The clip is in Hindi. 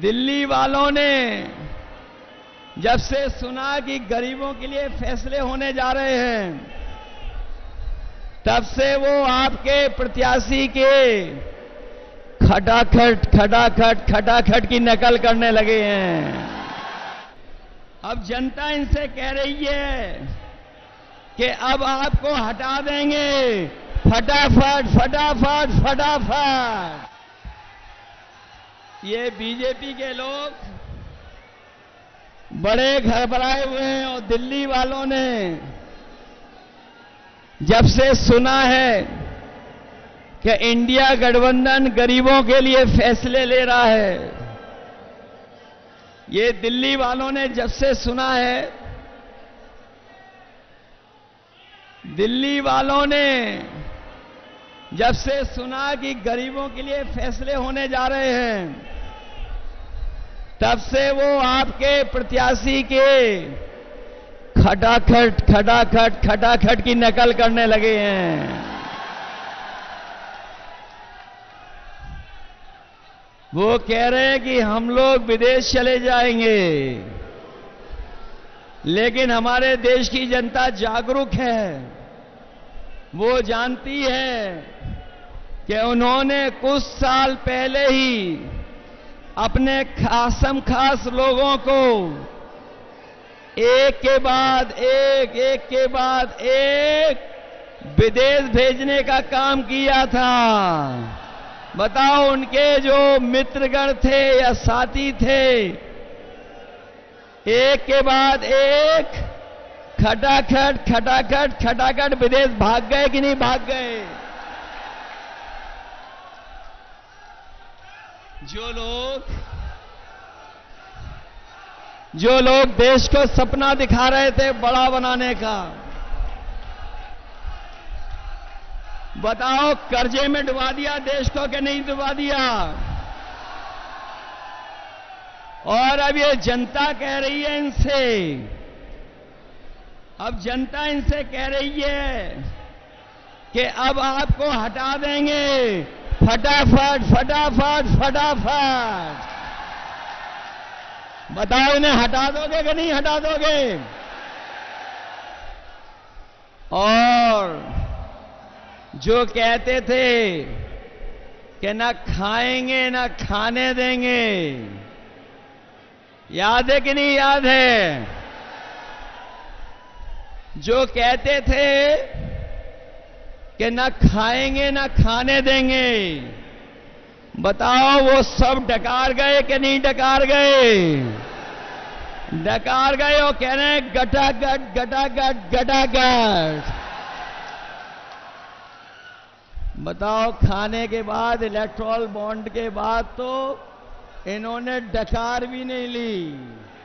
दिल्ली वालों ने जब से सुना कि गरीबों के लिए फैसले होने जा रहे हैं, तब से वो आपके प्रत्याशी के खटाखट खटाखट खटाखट की नकल करने लगे हैं। अब जनता इनसे कह रही है कि अब आपको हटा देंगे, फटाफट फटाफट फटाफट। ये बीजेपी के लोग बड़े घबराए हुए हैं और दिल्ली वालों ने जब से सुना है कि इंडिया गठबंधन गरीबों के लिए फैसले ले रहा है, ये दिल्ली वालों ने जब से सुना है, दिल्ली वालों ने जब से सुना कि गरीबों के लिए फैसले होने जा रहे हैं, तब से वो आपके प्रत्याशी के खटाखट खटाखट खटाखट की नकल करने लगे हैं। वो कह रहे हैं कि हम लोग विदेश चले जाएंगे, लेकिन हमारे देश की जनता जागरूक है। वो जानती है कि उन्होंने कुछ साल पहले ही अपने खासम खास लोगों को एक के बाद एक विदेश भेजने का काम किया था। बताओ, उनके जो मित्रगण थे या साथी थे, एक के बाद एक खटाखट खटाखट खटाखट विदेश भाग गए कि नहीं भाग गए? जो लोग देश को सपना दिखा रहे थे बड़ा बनाने का, बताओ कर्जे में डुबा दिया देश को कि नहीं डुबा दिया? और अब ये जनता कह रही है इनसे, अब जनता इनसे कह रही है कि अब आपको हटा देंगे, फटाफट फटाफट फटाफट। बताओ, इन्हें हटा दोगे कि नहीं हटा दोगे? और जो कहते थे कि ना खाएंगे ना खाने देंगे, याद है कि नहीं याद है? जो कहते थे कि ना खाएंगे ना खाने देंगे, बताओ वो सब डकार गए कि नहीं डकार गए? डकार गए और कह रहे हैं गटागट गटागट गटागट। बताओ, खाने के बाद इलेक्ट्रॉल बॉन्ड के बाद तो इन्होंने डकार भी नहीं ली।